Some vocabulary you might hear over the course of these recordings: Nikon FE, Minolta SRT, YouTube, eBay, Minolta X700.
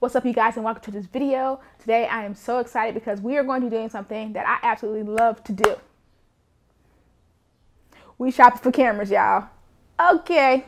What's up, you guys, and welcome to this video. Today I am so excited because we are going to be doing something that I absolutely love to do. We shop for cameras, y'all. Okay.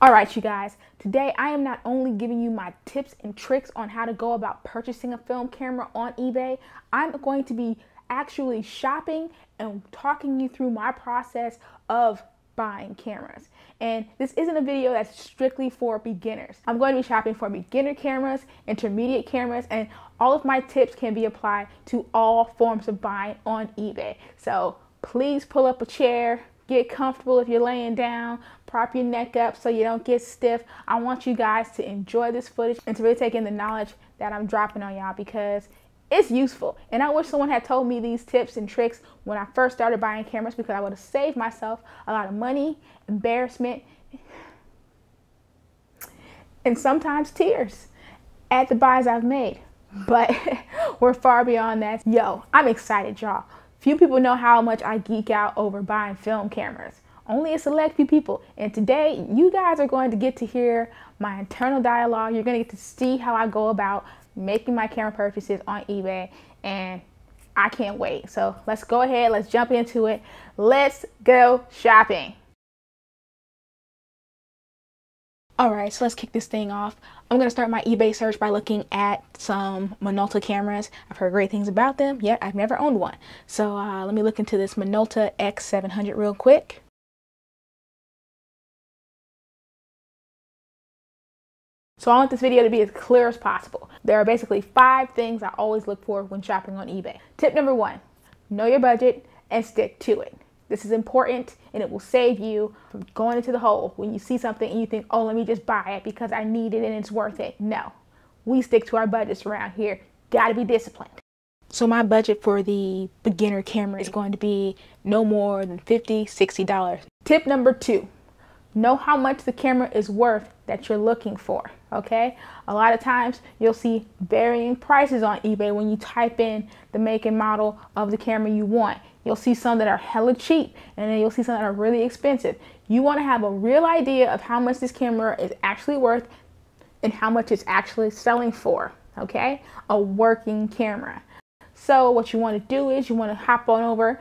All right, you guys. Today I am not only giving you my tips and tricks on how to go about purchasing a film camera on eBay, I'm going to be actually shopping and talking you through my process of buying cameras. And this isn't a video that's strictly for beginners. I'm going to be shopping for beginner cameras, intermediate cameras, and all of my tips can be applied to all forms of buying on eBay. So please pull up a chair, get comfortable if you're laying down, prop your neck up so you don't get stiff. I want you guys to enjoy this footage and to really take in the knowledge that I'm dropping on y'all because it's useful. And I wish someone had told me these tips and tricks when I first started buying cameras because I would have saved myself a lot of money, embarrassment, and sometimes tears at the buys I've made. But we're far beyond that. Yo, I'm excited, y'all. Few people know how much I geek out over buying film cameras. Only a select few people. And today, you guys are going to get to hear my internal dialogue. You're going to get to see how I go about making my camera purchases on eBay, and I can't wait. So let's go ahead, let's jump into it. Let's go shopping. All right, so let's kick this thing off. I'm gonna start my eBay search by looking at some Minolta cameras. I've heard great things about them, yet I've never owned one. So let me look into this Minolta X700 real quick. So I want this video to be as clear as possible. There are basically 5 things I always look for when shopping on eBay. Tip number 1, know your budget and stick to it. This is important and it will save you from going into the hole when you see something and you think, oh, let me just buy it because I need it and it's worth it. No, we stick to our budgets around here. Gotta be disciplined. So my budget for the beginner camera is going to be no more than $50, $60. Tip number 2. Know how much the camera is worth that you're looking for, okay? A lot of times you'll see varying prices on eBay when you type in the make and model of the camera you want. You'll see some that are hella cheap, and then you'll see some that are really expensive. You want to have a real idea of how much this camera is actually worth and how much it's actually selling for, okay? A working camera. So what you want to do is you want to hop on over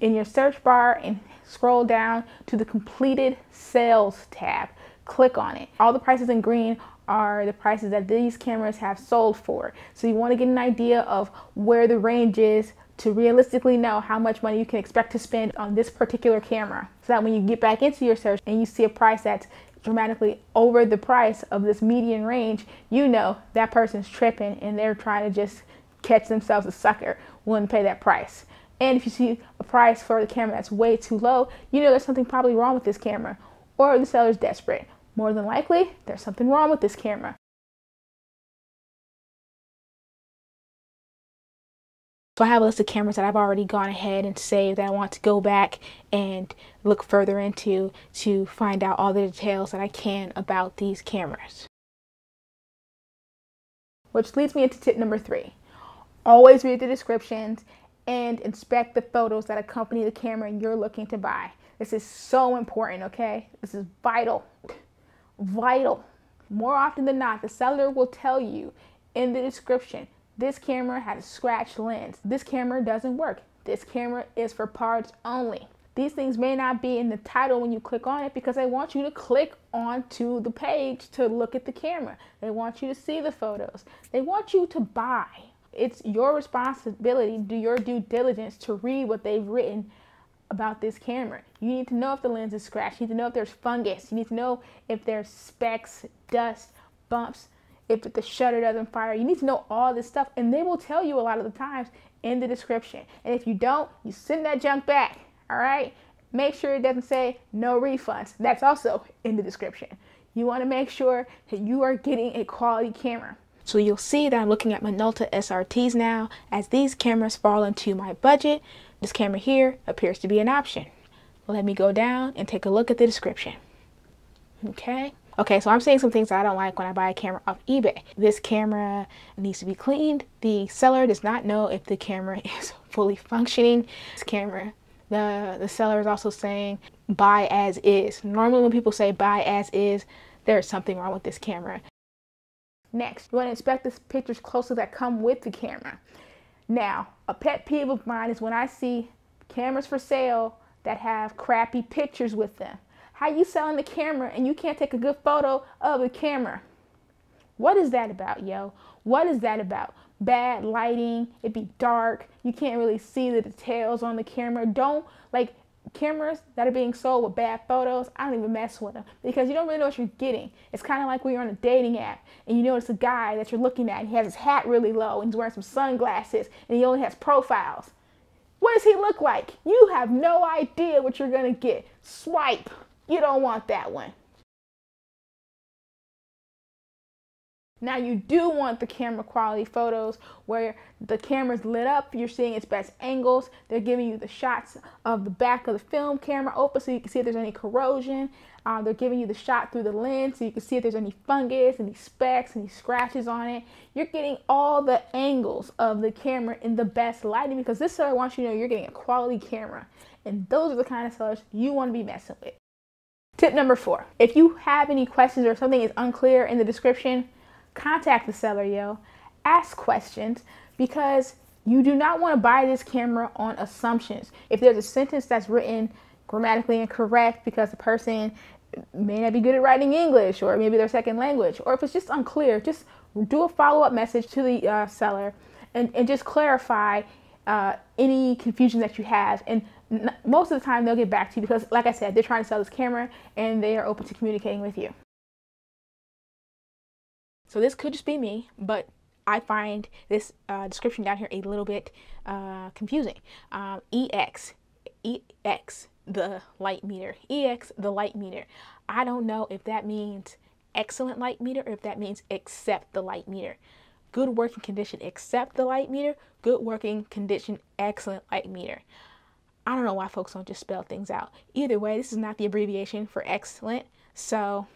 in your search bar and scroll down to the completed sales tab. Click on it. All the prices in green are the prices that these cameras have sold for. So you want to get an idea of where the range is to realistically know how much money you can expect to spend on this particular camera. So that when you get back into your search and you see a price that's dramatically over the price of this median range, you know that person's tripping and they're trying to just catch themselves a sucker, wouldn't pay that price. And if you see a price for the camera that's way too low, you know there's something probably wrong with this camera, or the seller's desperate. More than likely, there's something wrong with this camera. So I have a list of cameras that I've already gone ahead and saved that I want to go back and look further into to find out all the details that I can about these cameras. Which leads me into tip number 3. Always read the descriptions and inspect the photos that accompany the camera you're looking to buy. This is so important, okay? This is vital, vital. More often than not, the seller will tell you in the description, this camera has a scratch lens. This camera doesn't work. This camera is for parts only. These things may not be in the title when you click on it because they want you to click onto the page to look at the camera. They want you to see the photos. They want you to buy. It's your responsibility to do your due diligence to read what they've written about this camera. You need to know if the lens is scratched. You need to know if there's fungus. You need to know if there's specks, dust, bumps, if the shutter doesn't fire. You need to know all this stuff, and they will tell you a lot of the times in the description. And if you don't, you send that junk back, all right? Make sure it doesn't say no refunds. That's also in the description. You wanna make sure that you are getting a quality camera. So you'll see that I'm looking at Minolta SRTs now, as these cameras fall into my budget. This camera here appears to be an option. Let me go down and take a look at the description. Okay, so I'm seeing some things that I don't like when I buy a camera off eBay. This camera needs to be cleaned. The seller does not know if the camera is fully functioning. This camera, the seller is also saying buy as is. Normally when people say buy as is, there's something wrong with this camera. Next, you want to inspect the pictures closely that come with the camera. Now, a pet peeve of mine is when I see cameras for sale that have crappy pictures with them. How you selling the camera and you can't take a good photo of the camera? What is that about, yo? What is that about? Bad lighting, it'd be dark, you can't really see the details on the camera. Don't, like, cameras that are being sold with bad photos, I don't even mess with them because you don't really know what you're getting. It's kind of like when you're on a dating app and you notice a guy that you're looking at and he has his hat really low and he's wearing some sunglasses and he only has profiles. What does he look like? You have no idea what you're gonna get. Swipe. You don't want that one. Now you do want the camera quality photos where the camera's lit up, you're seeing its best angles, they're giving you the shots of the back of the film camera open so you can see if there's any corrosion, they're giving you the shot through the lens so you can see if there's any fungus, any specks, any scratches on it. You're getting all the angles of the camera in the best lighting because this seller wants you to know you're getting a quality camera, and those are the kind of sellers you want to be messing with. Tip number 4, if you have any questions or something is unclear in the description, contact the seller, yo. Ask questions because you do not want to buy this camera on assumptions. If there's a sentence that's written grammatically incorrect because the person may not be good at writing English or maybe their second language, or if it's just unclear, just do a follow-up message to the seller and just clarify any confusion that you have. And most of the time they'll get back to you because, like I said, they're trying to sell this camera and they are open to communicating with you. So this could just be me, but I find this description down here a little bit confusing. EX, the light meter. EX, the light meter. I don't know if that means excellent light meter or if that means accept the light meter. Good working condition, accept the light meter. Good working condition, excellent light meter. I don't know why folks don't just spell things out. Either way, this is not the abbreviation for excellent, so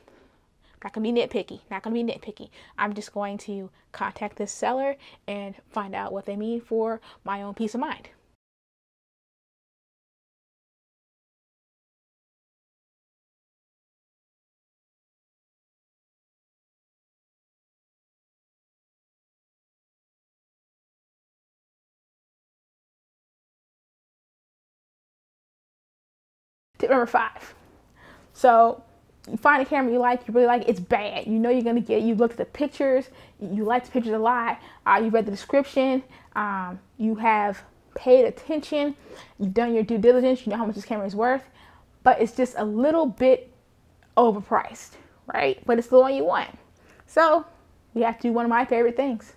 not gonna be nitpicky, not gonna be nitpicky. I'm just going to contact this seller and find out what they mean for my own peace of mind. Tip number 5. So, you find a camera you like, you really like, it's bad. You know you're gonna get, you look at the pictures, you like the pictures a lot, you read the description, you have paid attention, you've done your due diligence, you know how much this camera is worth, but it's just a little bit overpriced, right? But it's the one you want. So we have to do one of my favorite things.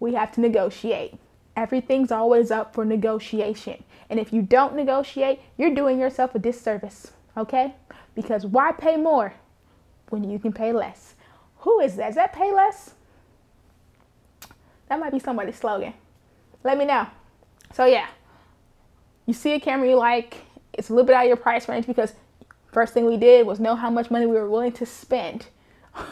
We have to negotiate. Everything's always up for negotiation. And if you don't negotiate, you're doing yourself a disservice, okay? Because why pay more when you can pay less? Who is that? Is that Pay Less? That might be somebody's slogan. Let me know. So yeah, you see a camera you like, it's a little bit out of your price range because first thing we did was know how much money we were willing to spend,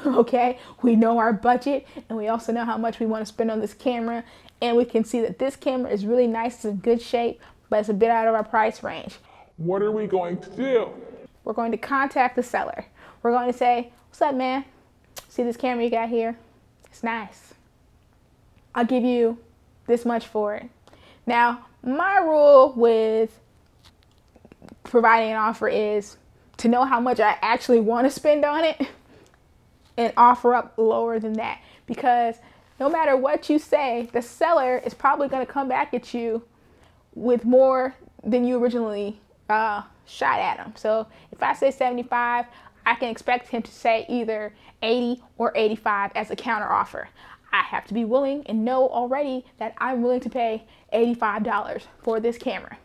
okay? We know our budget and we also know how much we want to spend on this camera, and we can see that this camera is really nice, it's in good shape, but it's a bit out of our price range. What are we going to do? We're going to contact the seller. We're going to say, what's up, man? See this camera you got here? It's nice. I'll give you this much for it. Now, my rule with providing an offer is to know how much I actually want to spend on it and offer up lower than that. Because no matter what you say, the seller is probably going to come back at you with more than you originally shot at him. So if I say 75, I can expect him to say either 80 or 85 as a counter offer. I have to be willing and know already that I'm willing to pay $85 for this camera.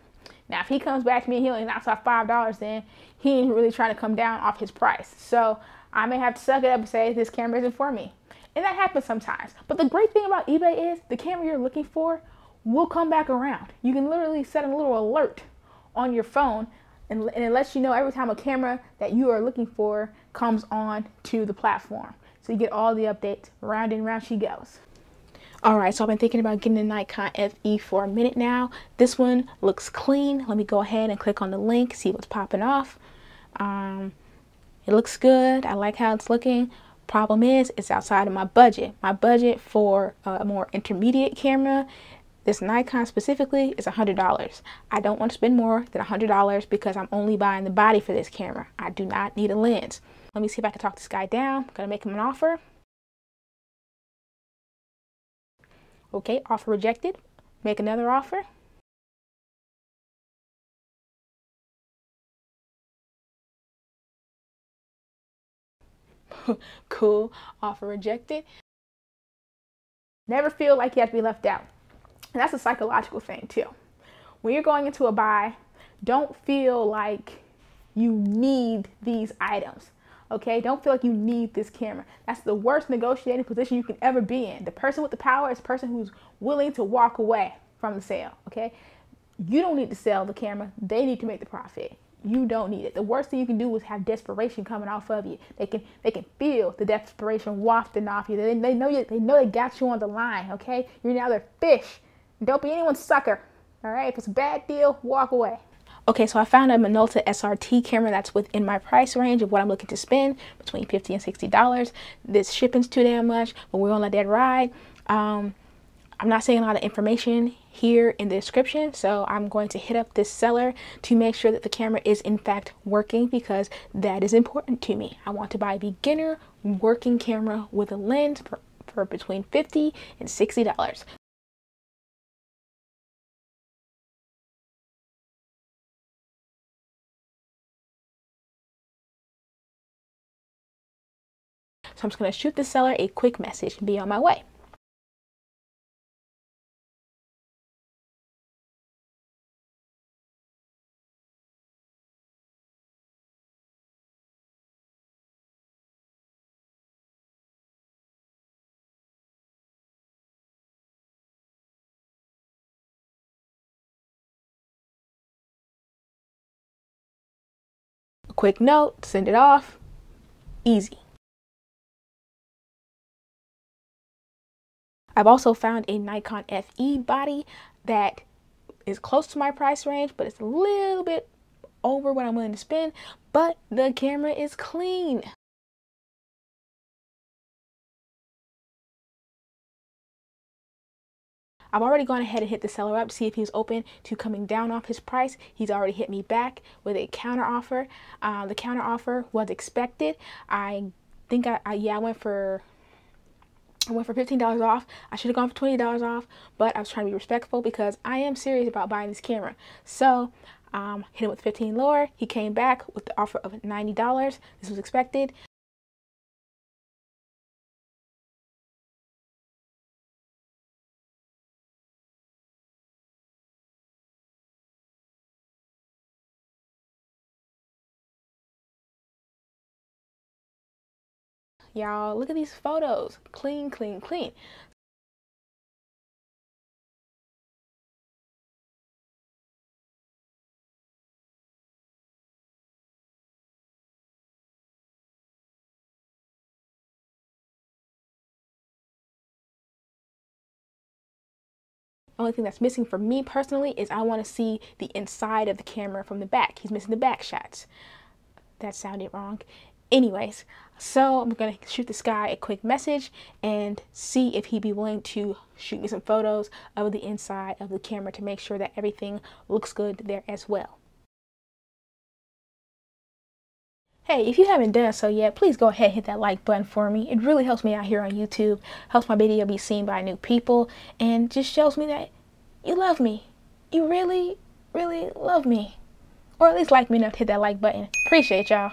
Now, if he comes back to me and he only knocks off $5, then he ain't really trying to come down off his price. So I may have to suck it up and say this camera isn't for me. And that happens sometimes. But the great thing about eBay is the camera you're looking for will come back around. You can literally set a little alert on your phone, and it lets you know every time a camera that you are looking for comes on to the platform. So you get all the updates, round and round she goes. All right, so I've been thinking about getting a Nikon FE for a minute now. This one looks clean. Let me go ahead and click on the link, see what's popping off. It looks good. I like how it's looking. Problem is, it's outside of my budget. My budget for a more intermediate camera, this Nikon specifically, is $100. I don't want to spend more than $100 because I'm only buying the body for this camera. I do not need a lens. Let me see if I can talk this guy down. I'm gonna make him an offer. Okay, offer rejected. Make another offer. Cool, offer rejected. Never feel like you have to be left out. And that's a psychological thing too. When you're going into a buy, don't feel like you need these items. Okay, don't feel like you need this camera. That's the worst negotiating position you can ever be in. The person with the power is the person who's willing to walk away from the sale. Okay, you don't need to sell the camera. They need to make the profit. You don't need it. The worst thing you can do is have desperation coming off of you. They can feel the desperation wafting off you. They know they got you on the line. Okay, you're now their fish. Don't be anyone's sucker. All right, if it's a bad deal, walk away. Okay, so I found a Minolta SRT camera that's within my price range of what I'm looking to spend, between $50 and $60. This shipping's too damn much, but we're gonna let that ride. I'm not saying a lot of information here in the description, so I'm going to hit up this seller to make sure that the camera is in fact working, because that is important to me. I want to buy a beginner working camera with a lens for between $50 and $60. So I'm just going to shoot the seller a quick message and be on my way. A quick note, send it off, easy. I've also found a Nikon FE body that is close to my price range, but it's a little bit over what I'm willing to spend, but the camera is clean. I've already gone ahead and hit the seller up to see if he's open to coming down off his price. He's already hit me back with a counter offer. The counter offer was expected. I went for $15 off. I should have gone for $20 off, but I was trying to be respectful because I am serious about buying this camera. So hit him with $15 lower. He came back with the offer of $90. This was expected. Y'all, look at these photos. Clean, clean, clean. Only thing that's missing for me personally is I want to see the inside of the camera from the back. He's missing the back shots. That sounded wrong. Anyways, so I'm gonna shoot this guy a quick message and see if he'd be willing to shoot me some photos of the inside of the camera to make sure that everything looks good there as well. Hey, if you haven't done so yet, please go ahead and hit that like button for me. It really helps me out here on YouTube, helps my video be seen by new people, and just shows me that you love me. You really, really love me. Or at least like me enough to hit that like button. Appreciate y'all.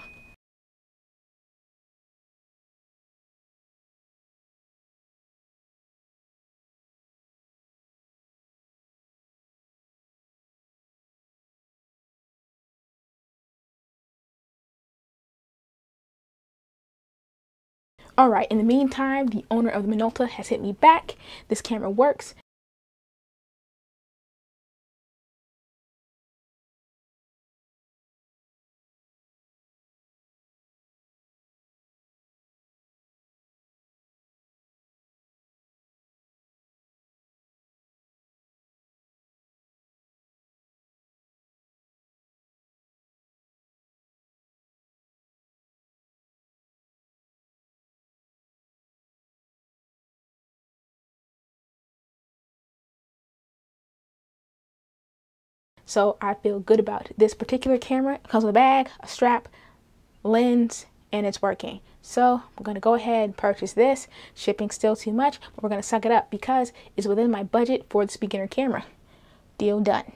All right, in the meantime, the owner of the Minolta has hit me back. This camera works. So I feel good about it. This particular camera comes with a bag, a strap, lens, and it's working. So I'm going to go ahead and purchase this. Shipping's still too much, but we're going to suck it up because it's within my budget for this beginner camera. Deal done.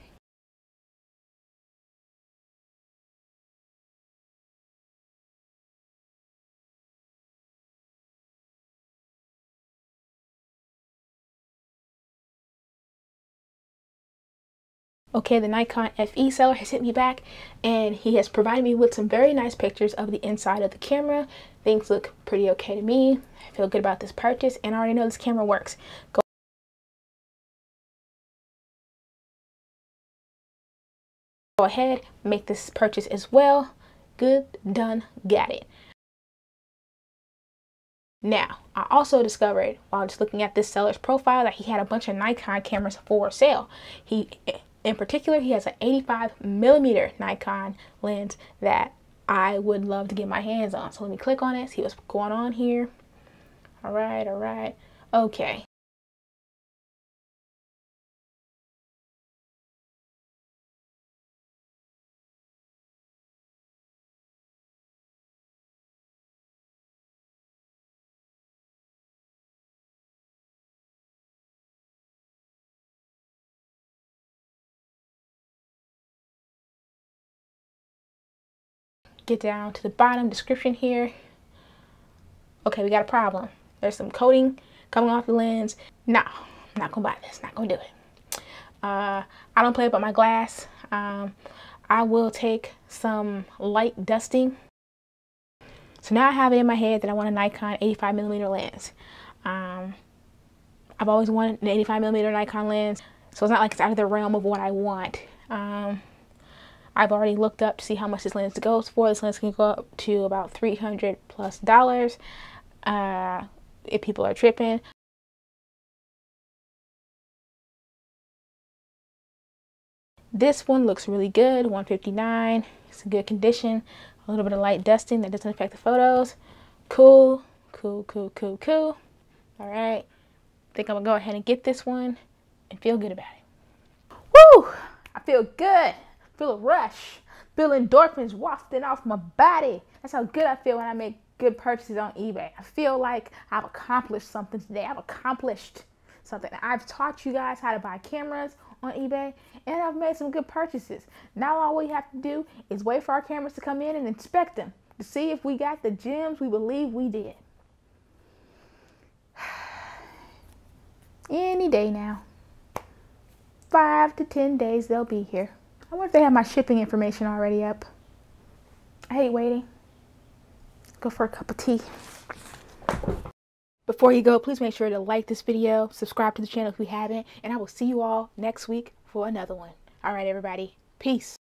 Okay, the Nikon FE seller has hit me back and he has provided me with some very nice pictures of the inside of the camera. Things look pretty okay to me. I feel good about this purchase and I already know this camera works. Go ahead, make this purchase as well. Good, done, got it. Now, I also discovered while just looking at this seller's profile that he had a bunch of Nikon cameras for sale. In particular, he has an 85mm Nikon lens that I would love to get my hands on. So let me click on it, see what's going on here. All right, okay. Get down to the bottom description here. Okay, we got a problem. There's some coating coming off the lens. No, I'm not gonna buy this. Not gonna do it. I don't play about my glass. I will take some light dusting. So now I have it in my head that I want a Nikon 85mm lens. I've always wanted an 85mm Nikon lens, so it's not like it's out of the realm of what I want. I've already looked up to see how much this lens goes for. This lens can go up to about $300+ if people are tripping. This one looks really good, $159. It's in good condition. A little bit of light dusting that doesn't affect the photos. Cool, cool, cool, cool, cool. All right, I think I'm gonna go ahead and get this one and feel good about it. Woo, I feel good. Feel a rush, feel endorphins wafting off my body. That's how good I feel when I make good purchases on eBay. I feel like I've accomplished something today. I've accomplished something. I've taught you guys how to buy cameras on eBay and I've made some good purchases. Now all we have to do is wait for our cameras to come in and inspect them to see if we got the gems we believe we did. Any day now. 5 to 10 days they'll be here. I wonder if they have my shipping information already up. I hate waiting. Go for a cup of tea. Before you go, please make sure to like this video, subscribe to the channel if you haven't, and I will see you all next week for another one. All right, everybody. Peace.